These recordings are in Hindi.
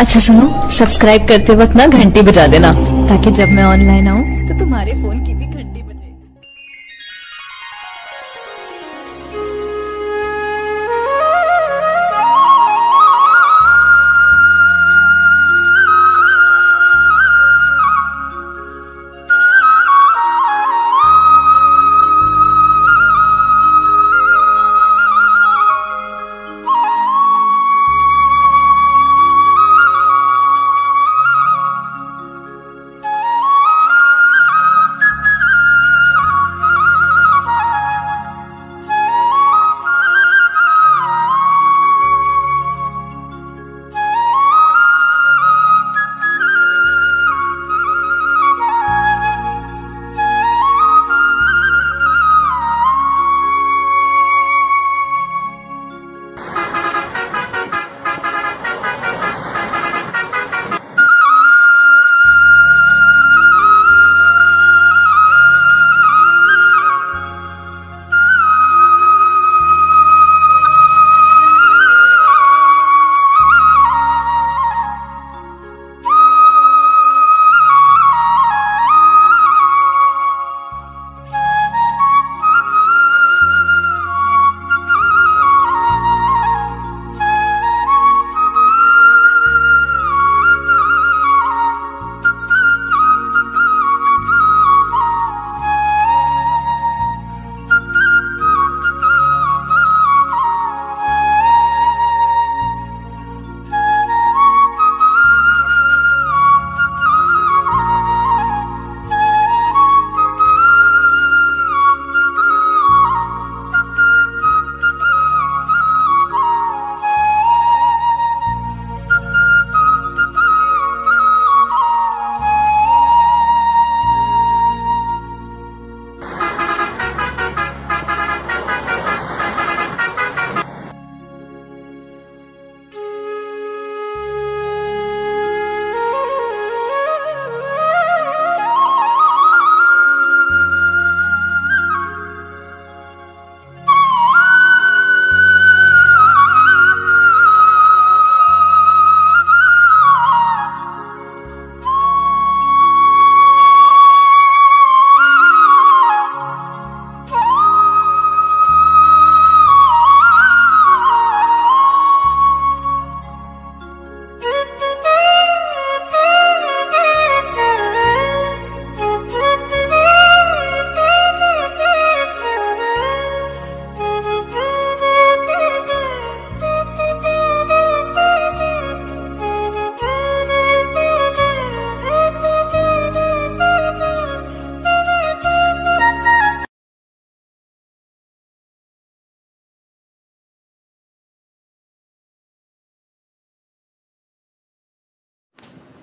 अच्छा सुनो, सब्सक्राइब करते वक्त ना घंटी बजा देना ताकि जब मैं ऑनलाइन आऊँ तो तुम्हारे फोन की भी घंटी बजे।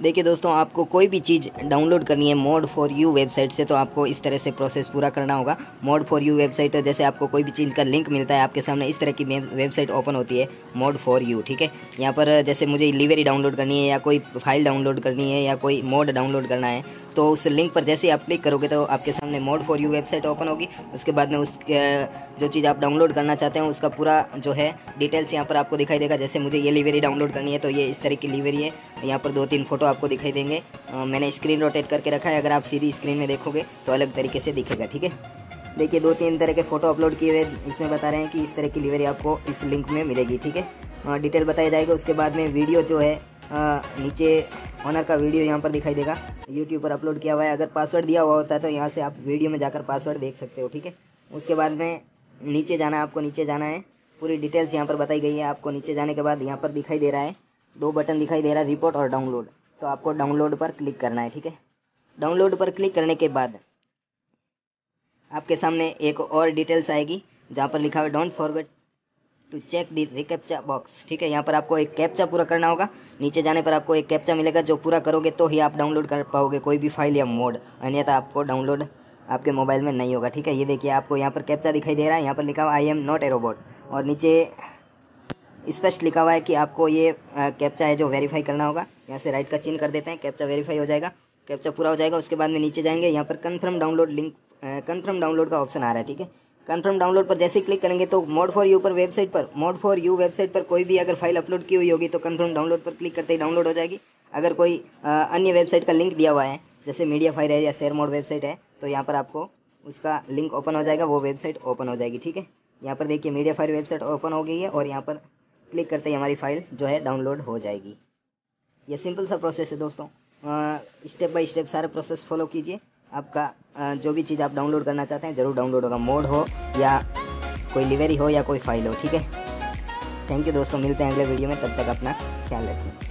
देखिए दोस्तों, आपको कोई भी चीज़ डाउनलोड करनी है मॉड फॉर यू वेबसाइट से तो आपको इस तरह से प्रोसेस पूरा करना होगा। मॉड फॉर यू वेबसाइट है, जैसे आपको कोई भी चीज़ का लिंक मिलता है आपके सामने इस तरह की वेबसाइट ओपन होती है मॉड फॉर यू। ठीक है, यहाँ पर जैसे मुझे लिवरी डाउनलोड करनी है या कोई फाइल डाउनलोड करनी है या कोई मॉड डाउनलोड करना है तो उस लिंक पर जैसे आप क्लिक करोगे तो आपके सामने mod for you website open होगी। उसके बाद में उस जो चीज़ आप डाउनलोड करना चाहते हैं उसका पूरा जो है डिटेल्स यहाँ पर आपको दिखाई देगा। जैसे मुझे ये लिवरी डाउनलोड करनी है तो ये इस तरह की लिवरी है, यहाँ पर 2-3 फोटो आपको दिखाई देंगे। मैंने स्क्रीन रोटेट करके रखा है, अगर आप सीधी स्क्रीन में देखोगे तो अलग तरीके से दिखेगा। ठीक है, देखिए 2-3 तरह के फोटो अपलोड किए हुए इसमें बता रहे हैं कि इस तरह की लिवरी आपको इस लिंक में मिलेगी। ठीक है, डिटेल बताया जाएगा। उसके बाद में वीडियो जो है नीचे ऑनर का वीडियो यहाँ पर दिखाई देगा, यूट्यूब पर अपलोड किया हुआ है। अगर पासवर्ड दिया हुआ होता है तो यहाँ से आप वीडियो में जाकर पासवर्ड देख सकते हो। ठीक है, उसके बाद में नीचे जाना है, आपको नीचे जाना है, पूरी डिटेल्स यहाँ पर बताई गई है। आपको नीचे जाने के बाद यहाँ पर दिखाई दे रहा है, 2 बटन दिखाई दे रहा है, रिपोर्ट और डाउनलोड, तो आपको डाउनलोड पर क्लिक करना है। ठीक है, डाउनलोड पर क्लिक करने के बाद आपके सामने एक और डिटेल्स आएगी जहाँ पर लिखा हुआ don't forget to check the recaptcha box. ठीक है, यहाँ पर आपको एक कैप्चा पूरा करना होगा। नीचे जाने पर आपको एक कैप्चा मिलेगा, जो पूरा करोगे तो ही आप डाउनलोड कर पाओगे कोई भी फाइल या मोड, अन्यथा आपको डाउनलोड आपके मोबाइल में नहीं होगा। ठीक है, ये देखिए आपको यहाँ पर कैप्चा दिखाई दे रहा है, यहाँ पर लिखा हुआ I am not a robot और नीचे स्पष्ट लिखा हुआ है कि आपको ये कैप्चा है जो वेरीफाई करना होगा। यहाँ से राइट का चिन्ह कर देते हैं, कैप्चा वेरीफाई हो जाएगा, कैप्चा पूरा हो जाएगा। उसके बाद में नीचे जाएंगे, यहाँ पर confirm download link, confirm download का ऑप्शन आ रहा है। ठीक है, कंफर्म डाउनलोड पर जैसे क्लिक करेंगे तो मॉड फॉर यू पर वेबसाइट पर कोई भी अगर फाइल अपलोड की हुई होगी तो कंफर्म डाउनलोड पर क्लिक करते ही डाउनलोड हो जाएगी। अगर कोई अन्य वेबसाइट का लिंक दिया हुआ है जैसे मीडियाफायर है या शेयरमोड वेबसाइट है तो यहाँ पर आपको उसका लिंक ओपन हो जाएगा, वो वेबसाइट ओपन हो जाएगी। ठीक है, यहाँ पर देखिए मीडियाफायर वेबसाइट ओपन हो गई है और यहाँ पर क्लिक करते ही हमारी फाइल जो है डाउनलोड हो जाएगी। ये सिंपल सा प्रोसेस है दोस्तों, स्टेप बाय स्टेप सारा प्रोसेस फॉलो कीजिए। आपका जो भी चीज़ आप डाउनलोड करना चाहते हैं ज़रूर डाउनलोड होगा, मोड हो या कोई लिवेरी हो या कोई फाइल हो। ठीक है, थैंक यू दोस्तों, मिलते हैं अगले वीडियो में, तब तक अपना ख्याल रखें।